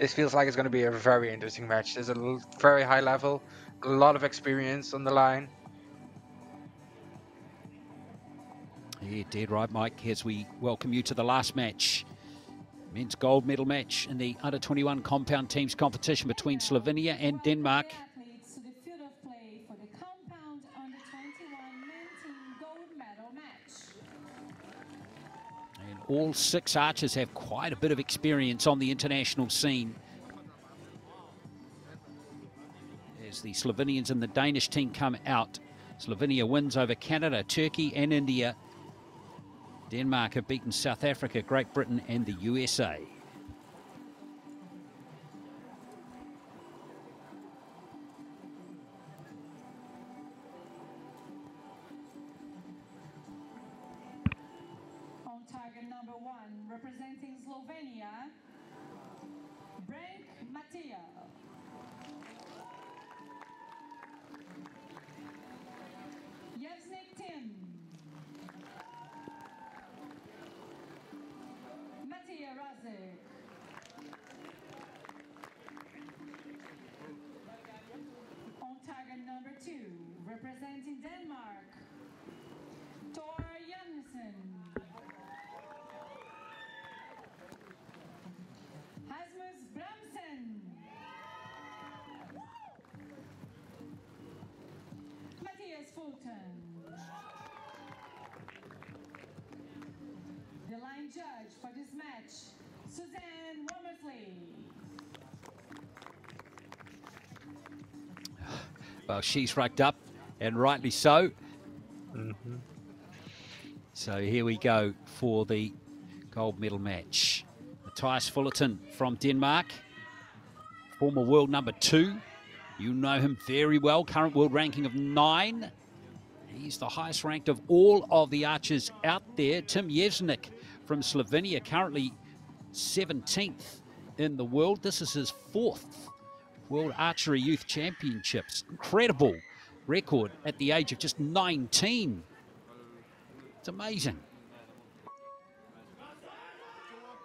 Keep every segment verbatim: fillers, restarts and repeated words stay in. this feels like it's going to be a very interesting match. There's a very high level, a lot of experience on the line. Yeah, dead right, Mike, as we welcome you to the last match. Men's gold medal match in the under twenty-one compound teams competition between Slovenia and Denmark. And all six archers have quite a bit of experience on the international scene. As the Slovenians and the Danish team come out, Slovenia wins over Canada, Turkey and India. Denmark have beaten South Africa, Great Britain and the U S A. On target number one, representing Slovenia, Brenk Matija. Jezernik Tim. Rosic. On target number two, representing Denmark, Tor Jensen. Rasmus Bramsen. Matthias Fullerton. The line judge for this match, Suzanne Well. Well, she's racked up, and rightly so. Mm-hmm. So here we go for the gold medal match. Matthias Fullerton from Denmark, former world number two. You know him very well, current world ranking of nine. He's the highest ranked of all of the archers out there. Tim Jezernik from Slovenia, currently seventeenth in the world. This is his fourth World Archery Youth Championships. Incredible record at the age of just nineteen. It's amazing.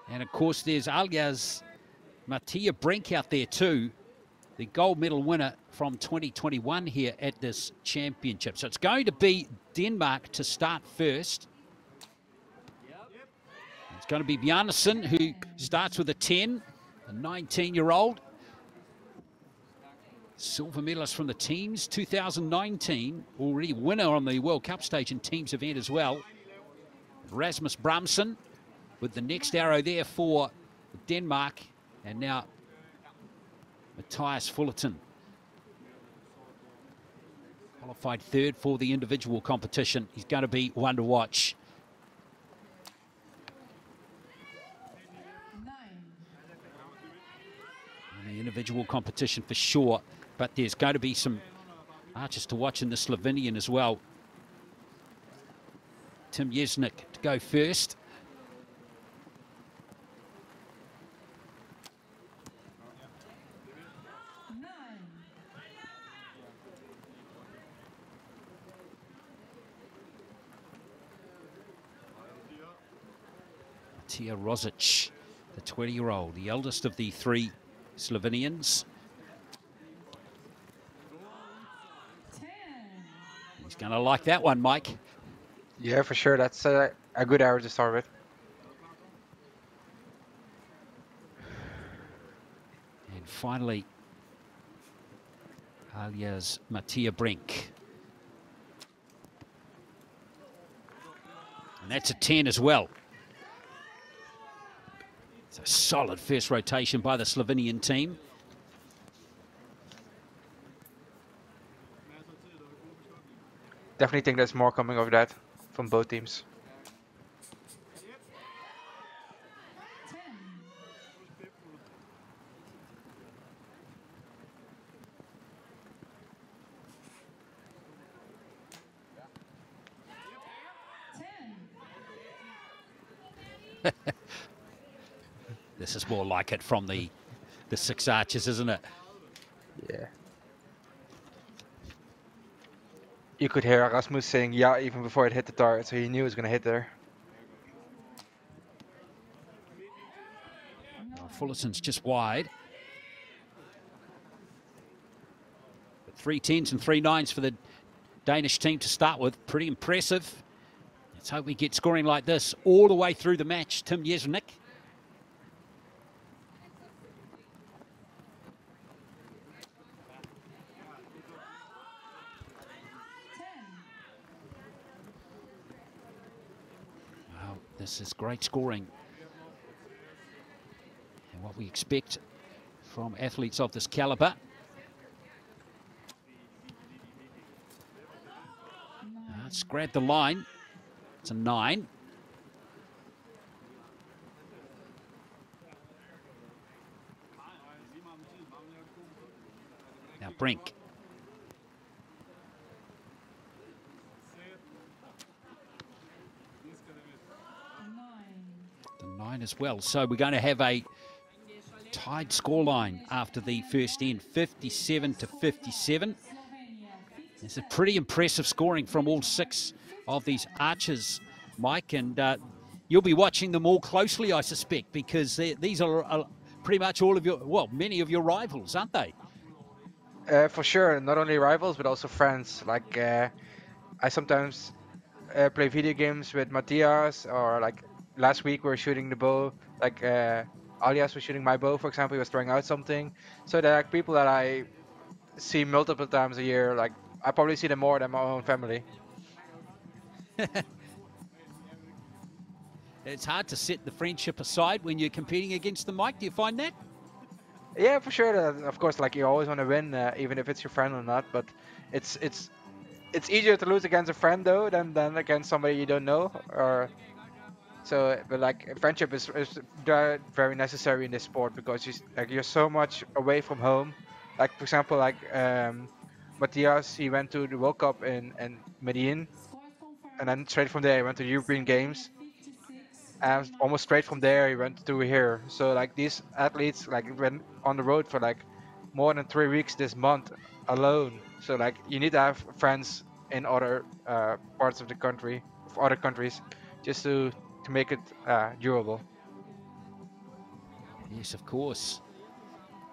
And of course, there's Aljaž Matija Brenk out there too, the gold medal winner from twenty twenty-one here at this championship. So it's going to be Denmark to start first. Yep. It's going to be Bjarnason, who starts with a ten, a nineteen-year-old. Silver medalist from the teams, two thousand nineteen, already winner on the World Cup stage and teams event as well. Rasmus Bramsen with the next arrow there for Denmark. And now Matthias Fullerton, qualified third for the individual competition. He's going to be one to watch. In the individual competition for sure, but there's going to be some archers to watch in the Slovenian as well. Tim Jezernik to go first. Rosic, the twenty-year-old, the eldest of the three Slovenians. Ten. He's going to like that one, Mike. Yeah, for sure. That's a, a good arrow to start with. And finally, Aljaž Matija Brenk. And that's a ten as well. It's a solid first rotation by the Slovenian team. Definitely think there's more coming of that from both teams. Ten. Ten. This is more like it from the the six archers, isn't it? Yeah. You could hear Rasmus saying yeah even before it hit the target, so he knew it was going to hit there. Well, Fullerton's just wide. Three tens and three nines for the Danish team to start with. Pretty impressive. Let's hope we get scoring like this all the way through the match. Tim Jezernik. Wow, this is great scoring. And what we expect from athletes of this caliber. Let's grab the line. It's a nine. Now Brenk. The nine as well. So we're going to have a tied scoreline after the first end, fifty-seven to fifty-seven. It's a pretty impressive scoring from all six of these archers, Mike, and uh, you'll be watching them all closely, I suspect, because these are, are pretty much all of your, well, many of your rivals, aren't they? Uh, for sure, not only rivals, but also friends. Like, uh, I sometimes uh, play video games with Matthias, or like last week we were shooting the bow, like uh, Aljaž was shooting my bow, for example, he was throwing out something. So there are people that I see multiple times a year, like, I probably see them more than my own family. It's hard to set the friendship aside when you're competing against them, Mike. Do you find that? Yeah, for sure. Uh, of course, like you always want to win, uh, even if it's your friend or not. But it's it's it's easier to lose against a friend though than than against somebody you don't know. Or so, but like friendship is, is very necessary in this sport because you like you're so much away from home. Like for example, like. Um, Matthias, he went to the World Cup in, in Medellin, and then straight from there he went to the European Games, and almost straight from there he went to here. So like these athletes like went on the road for like more than three weeks this month alone. So like you need to have friends in other uh, parts of the country, of other countries, just to to make it uh, durable. Yes, of course.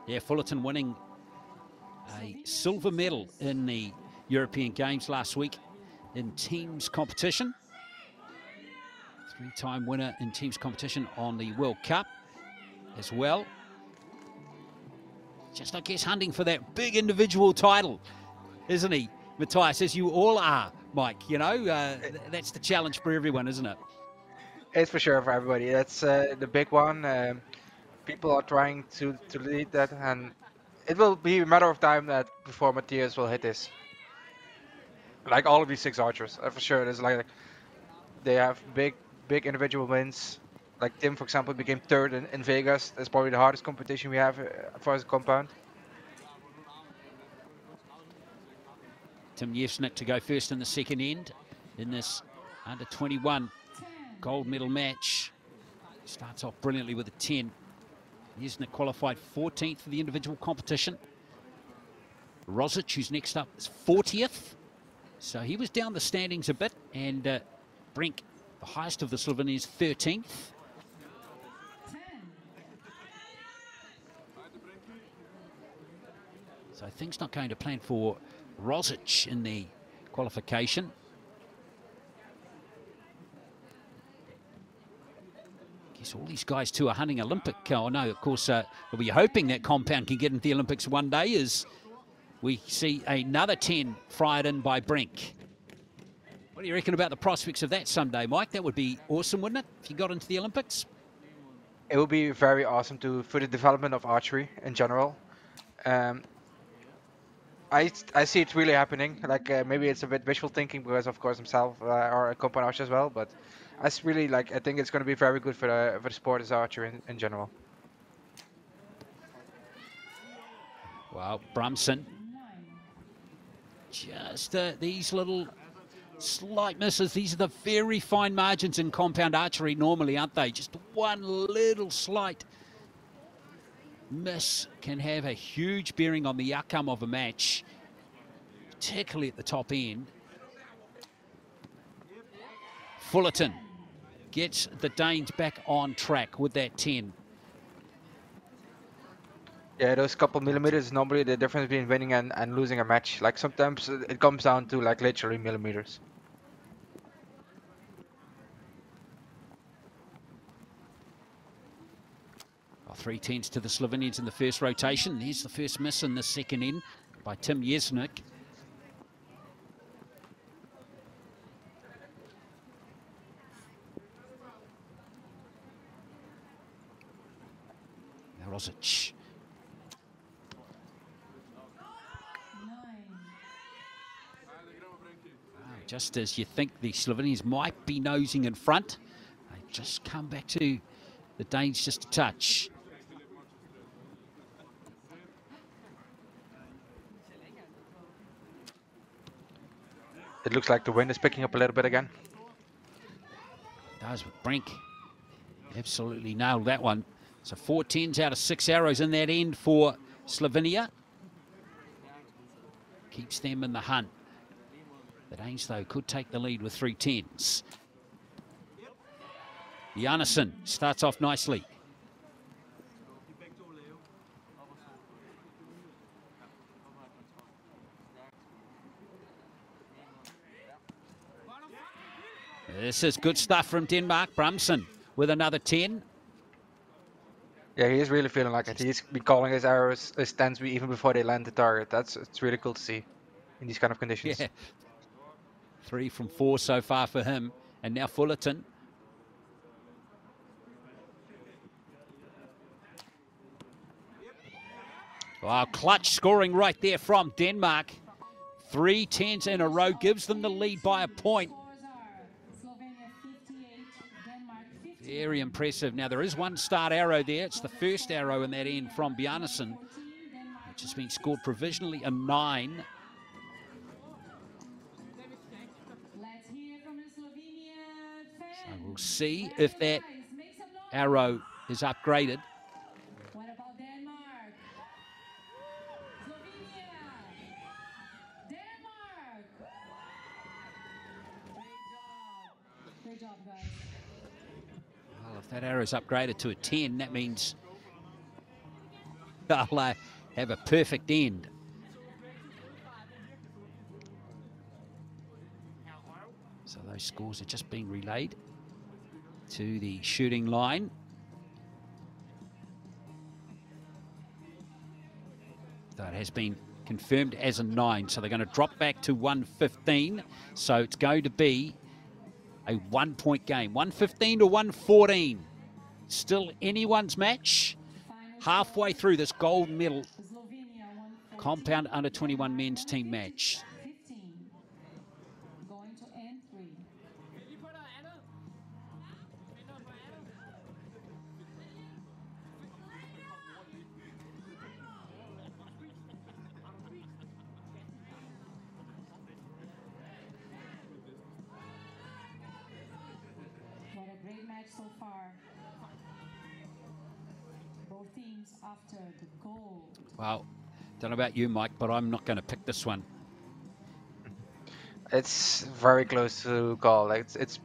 Yeah, Fullerton winning a silver medal in the European Games last week in teams competition. Three-time winner in teams competition on the World Cup as well. Just, I guess, hunting for that big individual title, isn't he, Matthias, as you all are, Mike? You know, uh, that's the challenge for everyone, isn't it? It's for sure for everybody. That's uh, the big one. Um, people are trying to, to lead that, and it will be a matter of time that before Matthias will hit this. Like all of these six archers, for sure. There's like they have big, big individual wins. Like Tim, for example, became third in, in Vegas. That's probably the hardest competition we have for his compound. Tim Jezernik to go first in the second end in this under twenty-one gold medal match. Starts off brilliantly with a ten. Jezernik qualified fourteenth for the individual competition. Rosic, who's next up, is fortieth. So he was down the standings a bit. And uh, Brenk, the highest of the Slovenians, thirteenth. So things not going to plan for Rosic in the qualification. So all these guys too are hunting Olympic. Oh no, of course, uh, we're hoping that compound can get into the Olympics one day as we see another ten fired in by Brenk. What do you reckon about the prospects of that someday, Mike? That would be awesome, wouldn't it, if you got into the Olympics? It would be very awesome to for the development of archery in general. Um, I, I see it really happening. Like uh, maybe it's a bit wishful thinking because of course myself uh, are a compound archer as well, but I really like. I think it's going to be very good for the for the sport as archery in, in general. Wow, Bramsen. Just uh, these little slight misses. These are the very fine margins in compound archery normally, aren't they? Just one little slight miss can have a huge bearing on the outcome of a match, particularly at the top end. Fullerton gets the Danes back on track with that ten. Yeah, those couple millimeters normally the difference between winning and, and losing a match. Like sometimes it comes down to like literally millimeters. Well, three tens to the Slovenians in the first rotation. Here's the first miss in the second in by Tim Jezernik. Rosic. Just as you think the Slovenians might be nosing in front, they just come back to the Danes just a touch. It looks like the wind is picking up a little bit again. It does with Brenk. Absolutely nailed that one. So four tens out of six arrows in that end for Slovenia. Keeps them in the hunt. The Danes, though, could take the lead with three tens. Bjarnason starts off nicely. This is good stuff from Denmark. Bramsen with another ten. Yeah, he is really feeling like it. He's been calling his arrows, his tens, even before they land the target. That's it's really cool to see in these kind of conditions. Yeah. Three from four so far for him. And now Fullerton. Wow, clutch scoring right there from Denmark. Three tens in a row gives them the lead by a point. Very impressive. Now, there is one start arrow there. It's the first arrow in that end from Bjarnason, which has been scored provisionally a nine. So we'll see if that arrow is upgraded. What about Denmark? Slovenia. Denmark. Great job. Great job, guys. If that arrow is upgraded to a ten, that means they'll uh, have a perfect end. So those scores are just being relayed to the shooting line. So it has been confirmed as a nine, so they're going to drop back to one fifteen. So it's going to be a one-point game, one fifteen to one fourteen. Still anyone's match. Halfway through this gold medal compound under twenty-one men's team match. So far, both teams after the goal. Well, don't know about you, Mike, but I'm not going to pick this one. It's very close to goal. Like it's, it's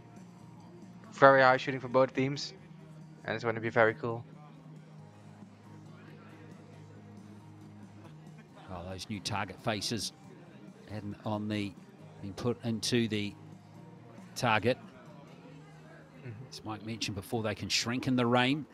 very high shooting for both teams, and it's going to be very cool. Oh, those new target faces, and on the being put into the target. As Mike mentioned before, they can shrink in the rain.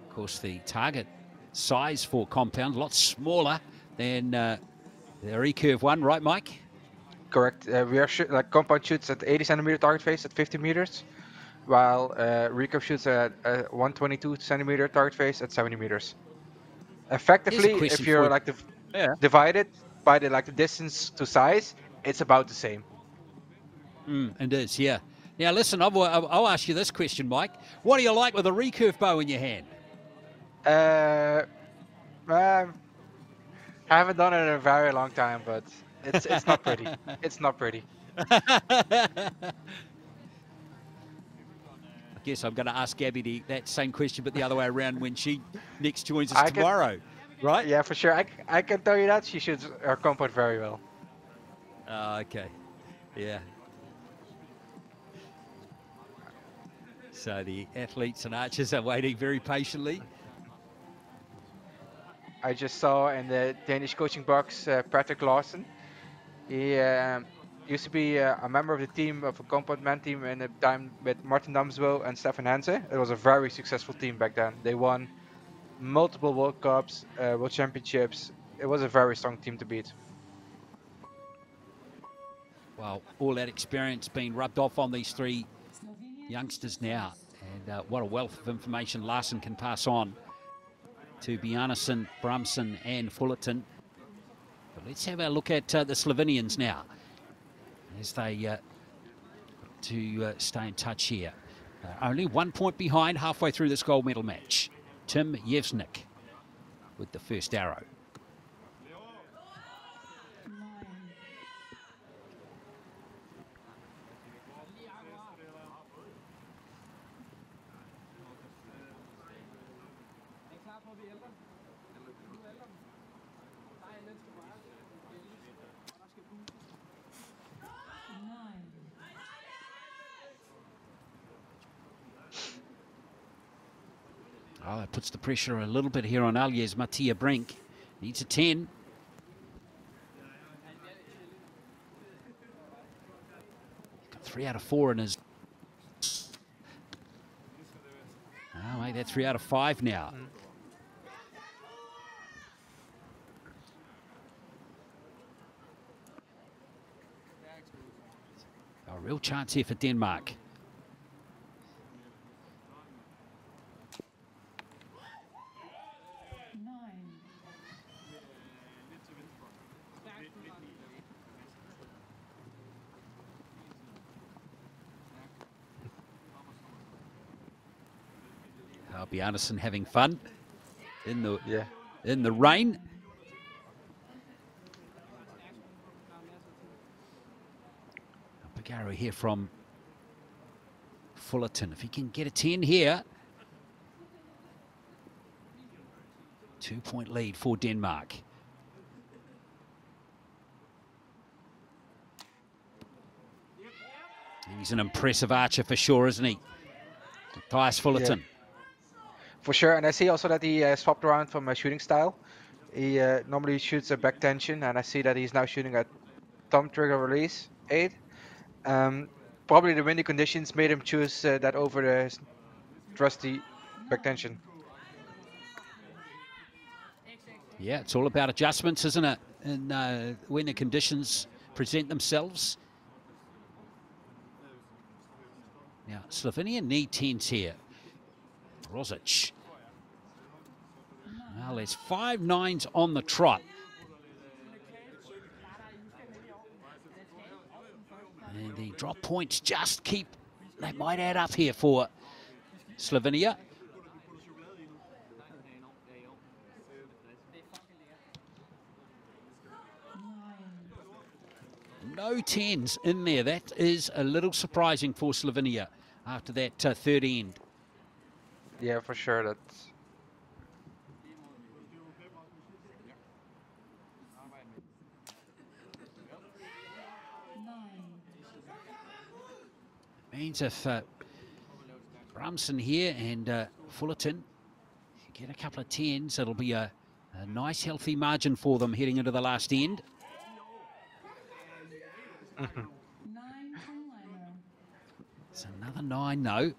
Of course, the target size for compound, a lot smaller than uh, their E-curve one, right, Mike? Correct. Uh, we are like compound shoots at eighty centimeter target face at fifty meters, while uh, recurve shoots at uh, one twenty-two centimeter target face at seventy meters. Effectively, if you're like the, yeah. divided by the like the distance to size, it's about the same. Mm, it is, yeah. Now, listen, I'll, I'll ask you this question, Mike. What do you like with a recurve bow in your hand? Uh, I haven't done it in a very long time, but it's it's not pretty. It's not pretty. Guess I'm going to ask Gabby the, that same question, but the other way around when she next joins us I tomorrow, can, right? Yeah, for sure. I, I can tell you that she shoots her compound very well. Uh, okay. Yeah. So the athletes and archers are waiting very patiently. I just saw in the Danish coaching box uh, Patrick Laursen. He uh, used to be uh, a member of the team, of a compound team in a time with Martin Damsbo and Stefan Hansen. It was a very successful team back then. They won multiple World Cups, uh, World Championships. It was a very strong team to beat. Well, all that experience being rubbed off on these three youngsters now. And uh, what a wealth of information Laursen can pass on to Bjarnason, Bramsen and Fullerton. But let's have a look at uh, the Slovenians now, as they uh, to uh, stay in touch here. Uh, only one point behind halfway through this gold medal match. Tim Jezernik with the first arrow. Oh, it puts the pressure a little bit here on Aljaž Matija Brenk. Needs a ten. Got three out of four in his... Oh, mate, that's three out of five now. Mm. A real chance here for Denmark. Bjarnason having fun in the yeah. in the rain. A big arrow here from Fullerton. If he can get a ten here, two point lead for Denmark. He's an impressive archer for sure, isn't he? Matthias Fullerton. Yeah. For sure, and I see also that he uh, swapped around from a shooting style. He uh, normally shoots a back tension, and I see that he's now shooting a thumb trigger release eight. Um, probably the windy conditions made him choose uh, that over the trusty back tension. Yeah, it's all about adjustments, isn't it? And uh, when the conditions present themselves. Now, Slovenia need tens here. Rosic. Well, there's five nines on the trot. And the drop points just keep, they might add up here for Slovenia. No tens in there. That is a little surprising for Slovenia after that uh, third end. Yeah, for sure. That's it means if uh, Bramsen here and uh, Fullerton get a couple of tens, it'll be a, a nice, healthy margin for them heading into the last end. It's another nine, though.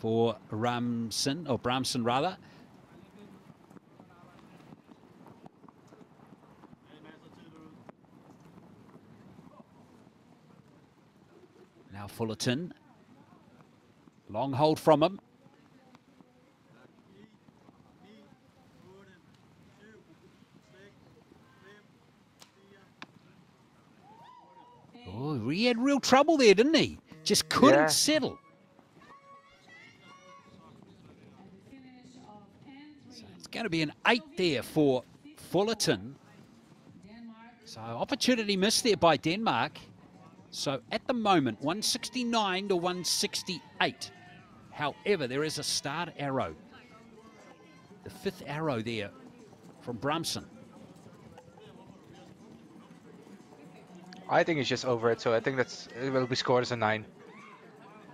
For Bramsen, or Bramsen rather. Now Fullerton. Long hold from him. Oh, he had real trouble there, didn't he? Just couldn't yeah. settle. Going to be an eight there for Fullerton. So opportunity missed there by Denmark. So at the moment, one sixty-nine to one sixty-eight. However, there is a starred arrow. The fifth arrow there from Bramsen. I think he's just over it, so I think that's it will be scored as a nine.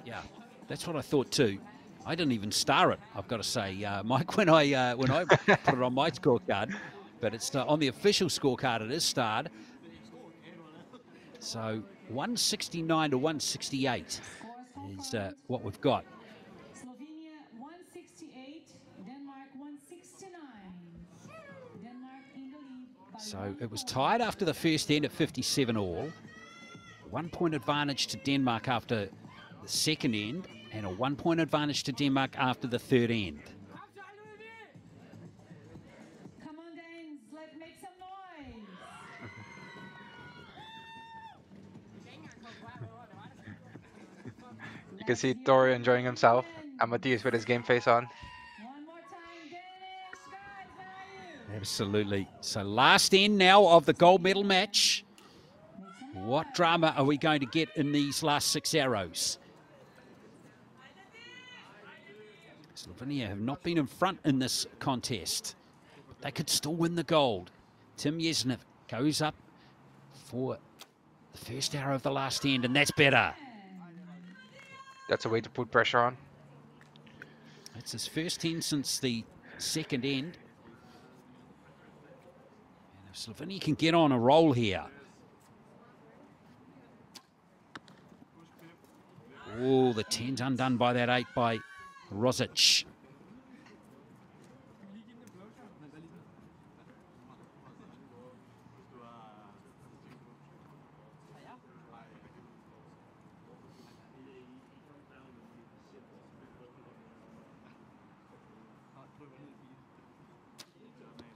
Yeah, that's what I thought too. I didn't even star it, I've got to say, uh, Mike, when I uh, when I put it on my scorecard. But it's uh, on the official scorecard, it is starred. So one sixty-nine to one sixty-eight is uh, what we've got. Slovenia one sixty-eight, Denmark one sixty-nine. Denmark in the lead. So it was tied after the first end at fifty-seven all. One point advantage to Denmark after the second end, and a one point advantage to Denmark after the third end. Come on, Danes, let's make some noise. You can see Dori enjoying himself, and Matthias with his game face on. One more time, Danes. Absolutely. So last end now of the gold medal match. What drama are we going to get in these last six arrows? Slovenia have not been in front in this contest, but they could still win the gold. Tim Jezernik goes up for the first arrow of the last end, and that's better. That's a way to put pressure on. That's his first end since the second end. And if Slovenia can get on a roll here. Oh, the ten's undone by that eight by Rosic.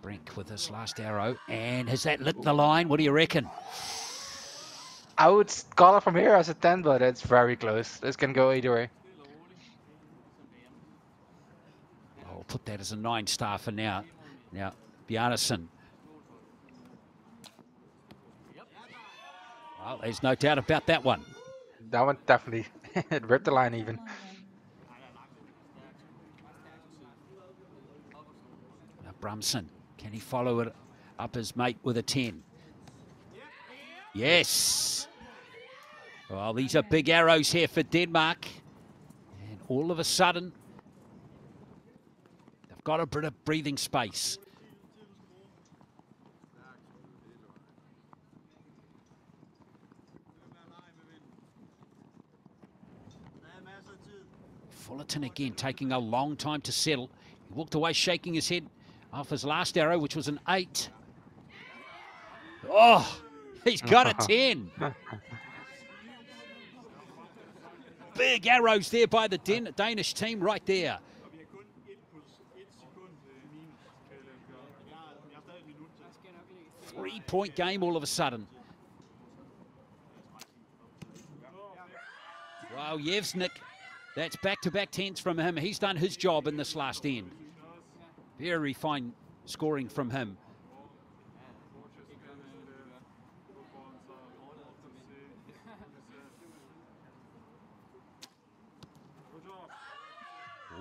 Brenk with this last arrow, and has that lit the line? What do you reckon? I would call it from here as a ten, but it's very close. This can go either way. Put that as a nine star for now. Now, Bjarnason. Well, there's no doubt about that one. That one definitely it ripped the line even. Now Bramsen, can he follow it up his mate with a ten? Yes. Well, these are big arrows here for Denmark, and all of a sudden. Got a bit of breathing space. Fullerton again taking a long time to settle. He walked away shaking his head off his last arrow, which was an eight. Oh, he's got a ten. Big arrows there by the Den Danish team right there. Three-point game all of a sudden. Well, Jezernik, that's back-to-back tens from him. He's done his job in this last end. Very fine scoring from him.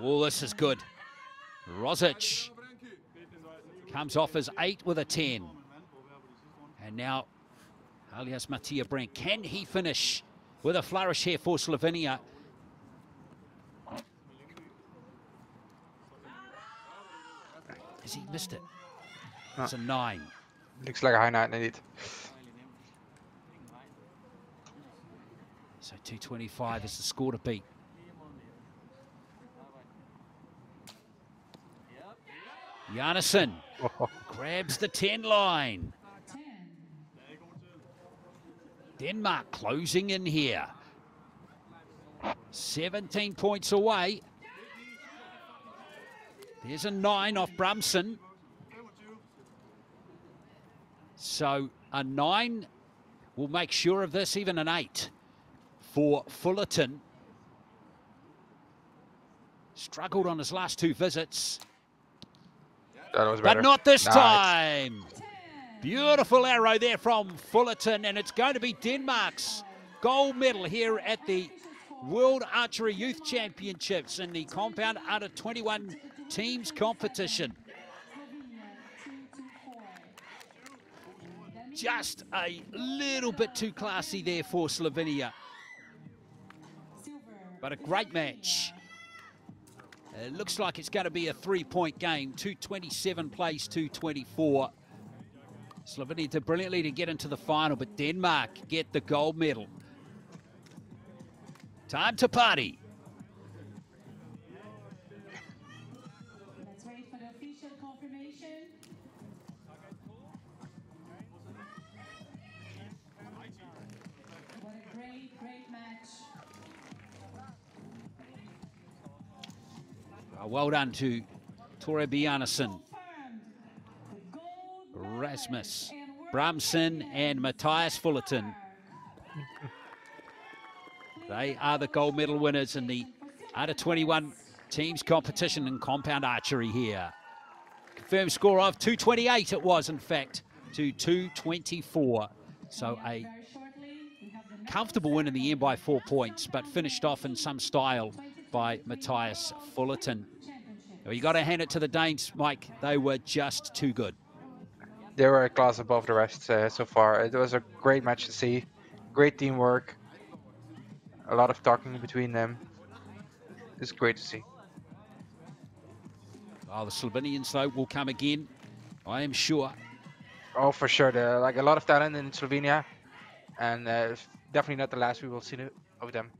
Oh, this is good. Rosic comes off as eight with a ten. And now, Aljaž Matija Brenk, can he finish with a flourish here for Slovenia? Has he missed it? No. It's a nine. Looks like a high nine indeed. So two twenty-five is the score to beat. Bjarnason grabs the ten line. Denmark closing in here. seventeen points away. There's a nine off Bramsen. So a nine will make sure of this, even an eight for Fullerton. Struggled on his last two visits. That was better. But not this nice. time. Beautiful arrow there from Fullerton, and it's going to be Denmark's gold medal here at the World Archery Youth Championships in the compound under twenty-one teams competition. just a little bit too classy there for Slovenia. But a great match. It looks like it's going to be a three-point game. two twenty-seven plays two twenty-four. Slovenia did brilliantly to get into the final, but Denmark get the gold medal. Time to party. Let's wait for the official confirmation. What a great, great match. Well done to Tore Bjarnason, Rasmus Bramsen and Matthias Fullerton. They are the gold medal winners in the under twenty-one teams competition in compound archery here. Confirmed score of two twenty-eight it was, in fact, to two twenty-four. So a comfortable win in the end by four points, but finished off in some style by Matthias Fullerton. Well, you got to hand it to the Danes, Mike. They were just too good. They were a class above the rest uh, so far. It was a great match to see. Great teamwork. A lot of talking between them. It's great to see. Oh, the Slovenians, though, will come again, I am sure. Oh, for sure. They're, like, a lot of talent in Slovenia. And uh, definitely not the last we will see of them.